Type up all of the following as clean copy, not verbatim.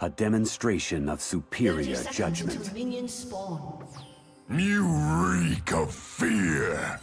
a demonstration of superior judgment. You reek of fear!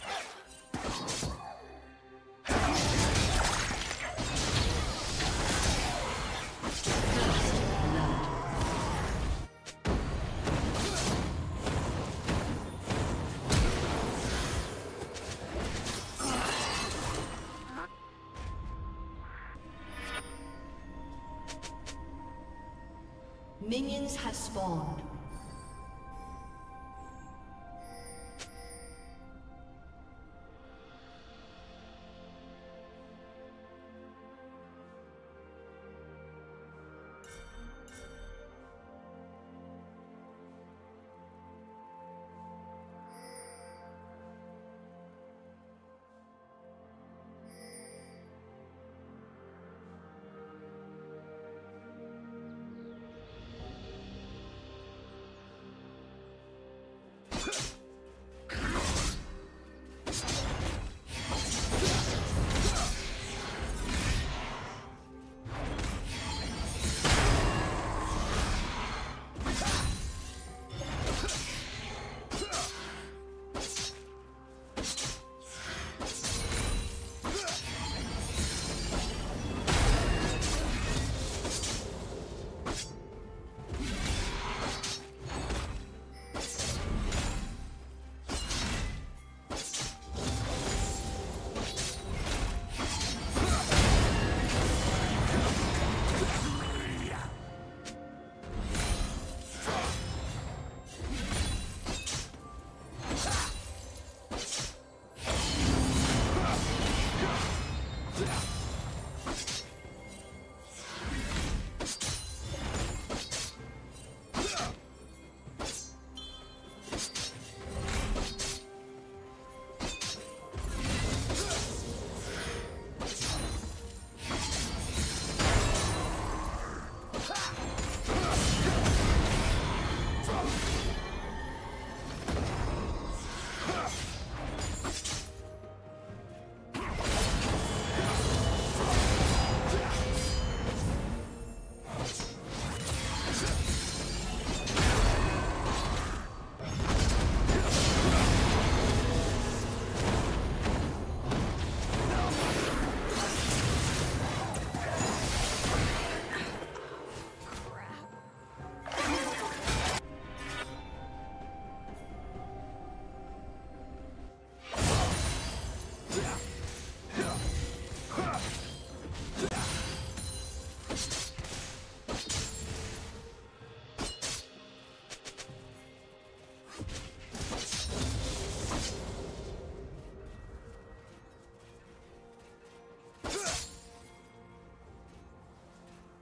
Minions have spawned.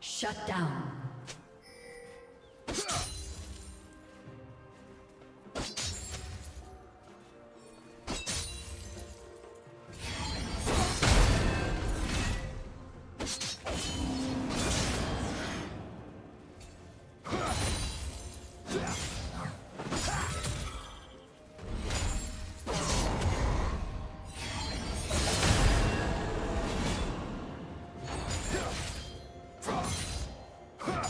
Shut down. Huh!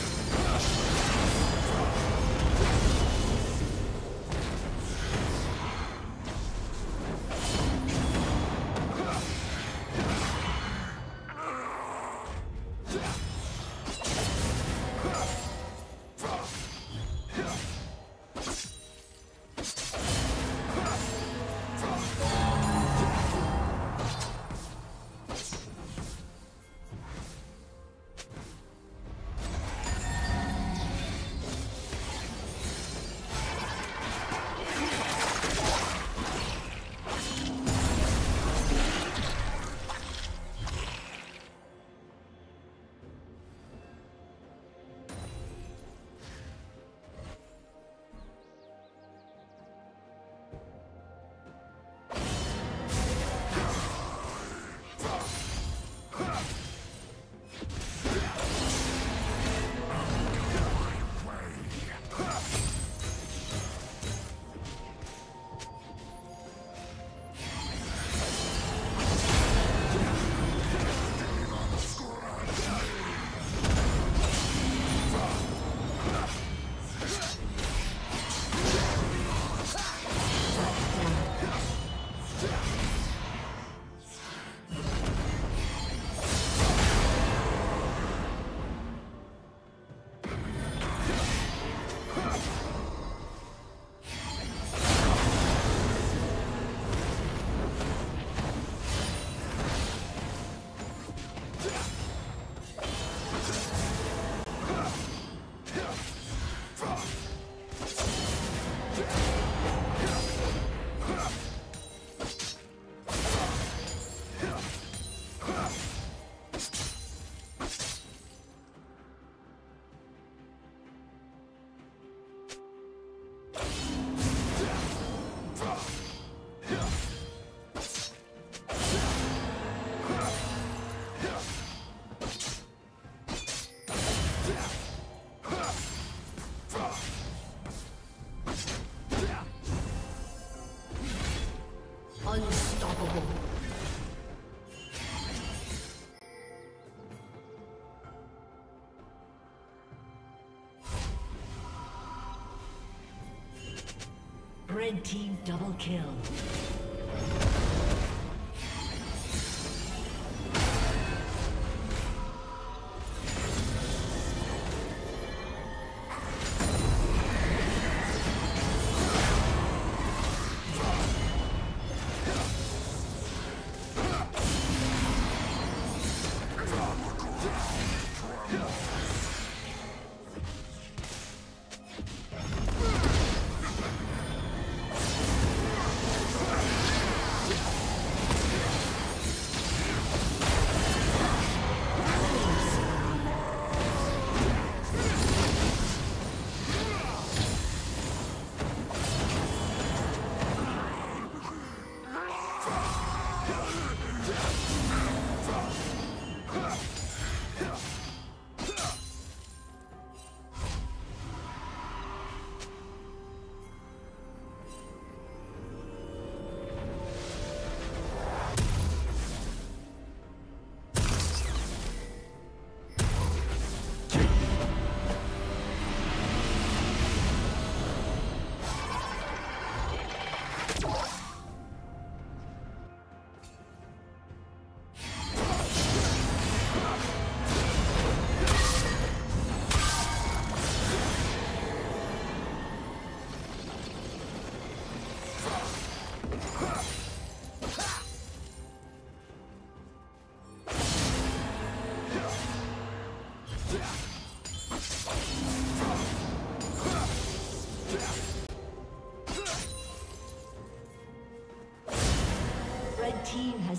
Red team double kill.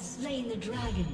has slain the dragon.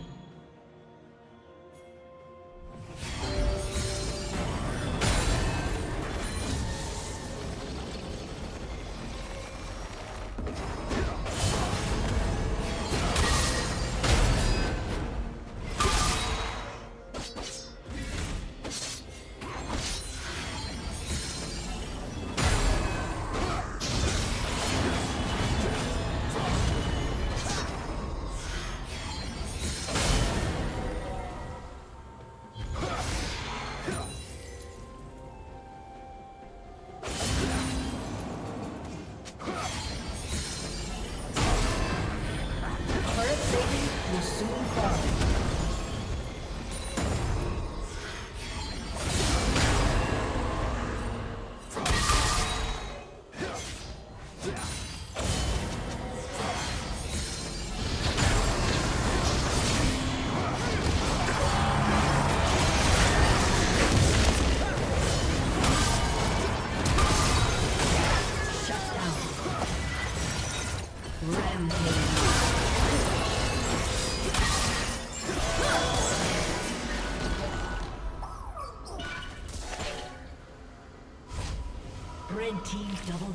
Red team double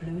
Blue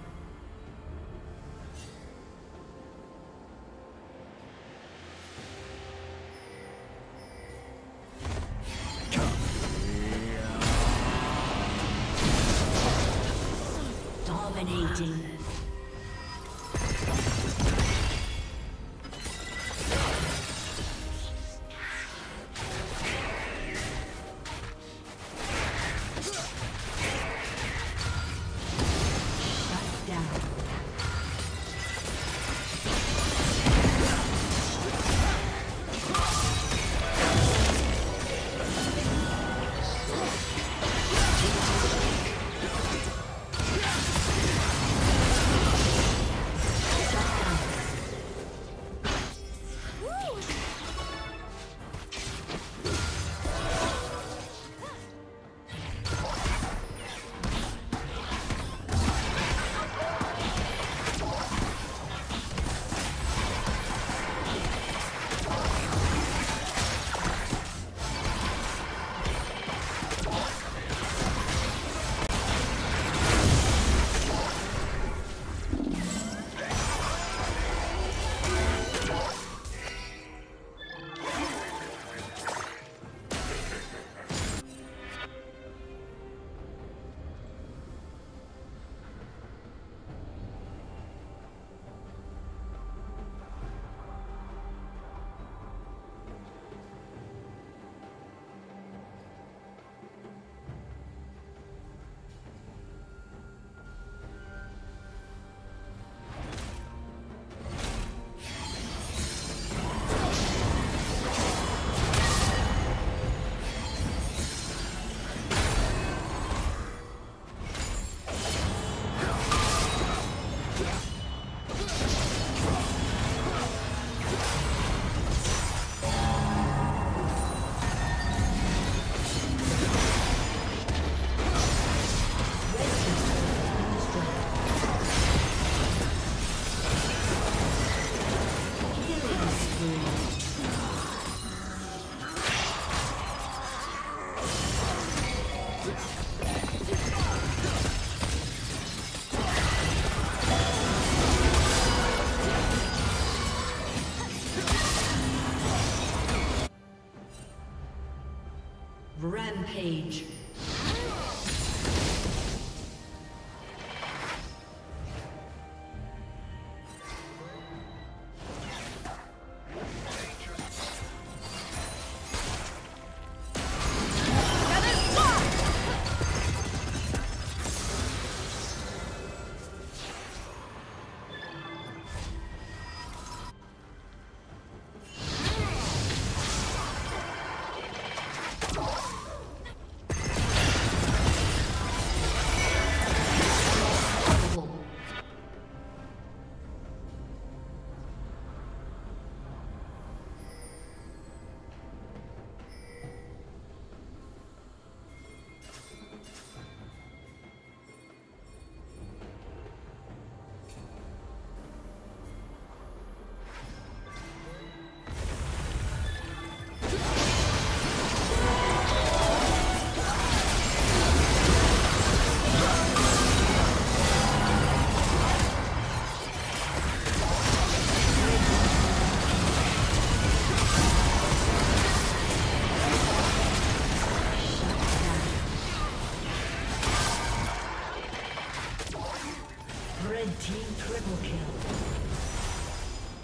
Page.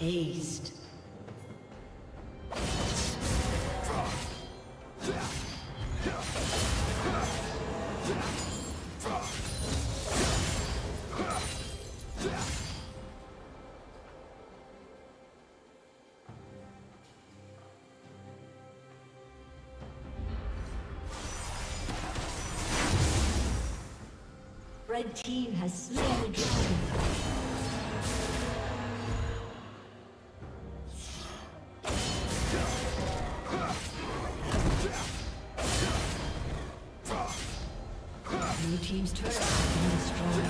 Aced. Red team has slain the dragon. Team's turret has been destroyed.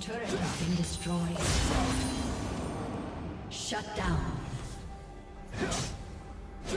Turret has been destroyed. Shut down. Blue